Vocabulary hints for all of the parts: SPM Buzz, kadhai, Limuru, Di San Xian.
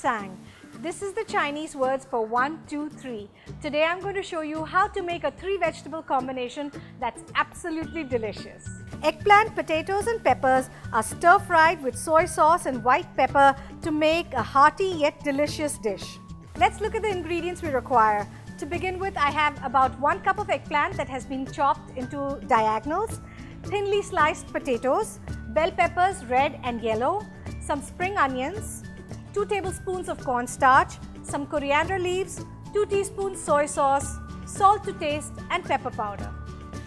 sang. This is the Chinese words for 1, 2, 3. Today I'm going to show you how to make a 3-vegetable combination that's absolutely delicious. Eggplant, potatoes and peppers are stir-fried with soy sauce and white pepper to make a hearty yet delicious dish. Let's look at the ingredients we require. To begin with, I have about 1 cup of eggplant that has been chopped into diagonals, thinly sliced potatoes, bell peppers red and yellow, some spring onions, 2 tablespoons of cornstarch, some coriander leaves, 2 teaspoons soy sauce, salt to taste and pepper powder.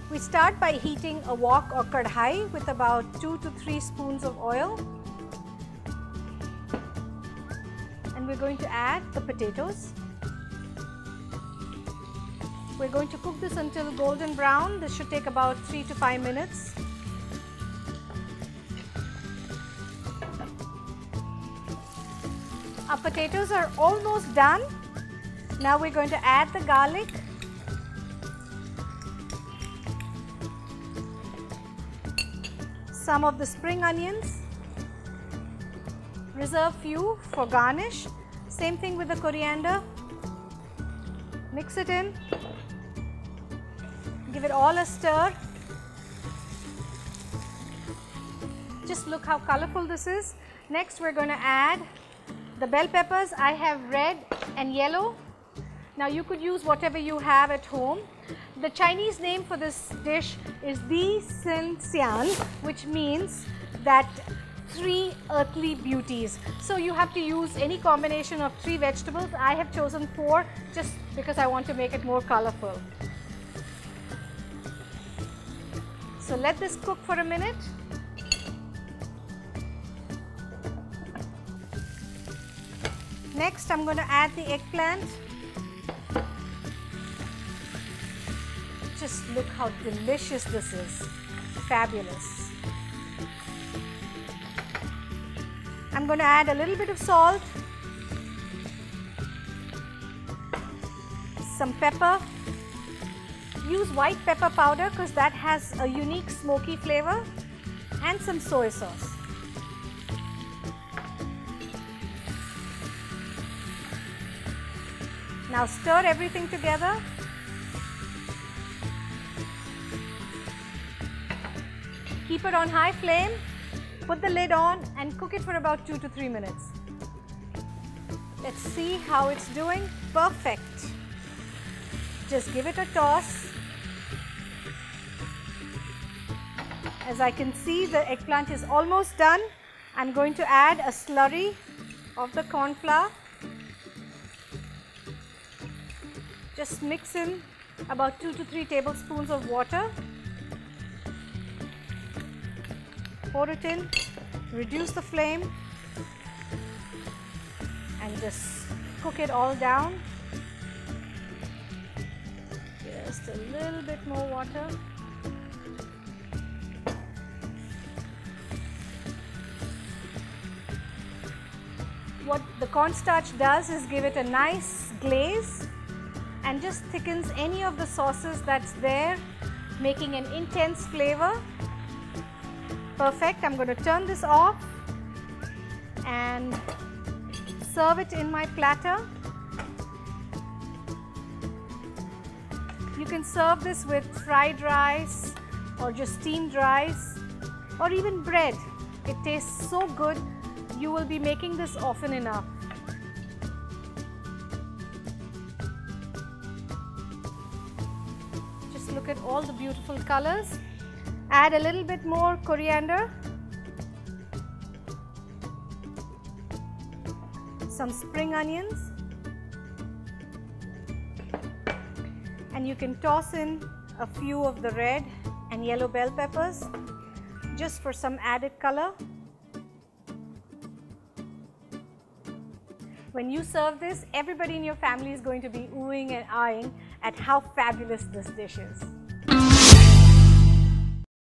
We start by heating a wok or kadhai with about 2 to 3 spoons of oil. And we're going to add the potatoes. We're going to cook this until golden brown. This should take about 3 to 5 minutes. Our potatoes are almost done. Now we're going to add the garlic. Some of the spring onions. Reserve few for garnish. Same thing with the coriander. Mix it in. Give it all a stir. Just look how colorful this is. Next we're going to add the bell peppers. I have red and yellow. Now you could use whatever you have at home. The Chinese name for this dish is Di San Xian, which means that 3 earthly beauties. So you have to use any combination of 3 vegetables. I have chosen 4 just because I want to make it more colorful. So let this cook for a minute. Next, I'm going to add the eggplant. Just look how delicious this is. Fabulous. I'm going to add a little bit of salt, some pepper. Use white pepper powder because that has a unique smoky flavor, and some soy sauce. Now stir everything together. Keep it on high flame, put the lid on and cook it for about 2 to 3 minutes. Let's see how it's doing. Perfect. Just give it a toss. As I can see, the eggplant is almost done. I'm going to add a slurry of the corn flour. Just mix in about 2 to 3 tablespoons of water. Pour it in, reduce the flame and just cook it all down. Just a little bit more water. What the cornstarch does is give it a nice glaze and just thickens any of the sauces that's there, making an intense flavor. Perfect. I'm going to turn this off and serve it in my platter. You can serve this with fried rice or just steamed rice or even bread. It tastes so good. You will be making this often enough. Look at all the beautiful colors. Add a little bit more coriander, some spring onions, and you can toss in a few of the red and yellow bell peppers just for some added color. When you serve this, everybody in your family is going to be oohing and eyeing at how fabulous this dish is.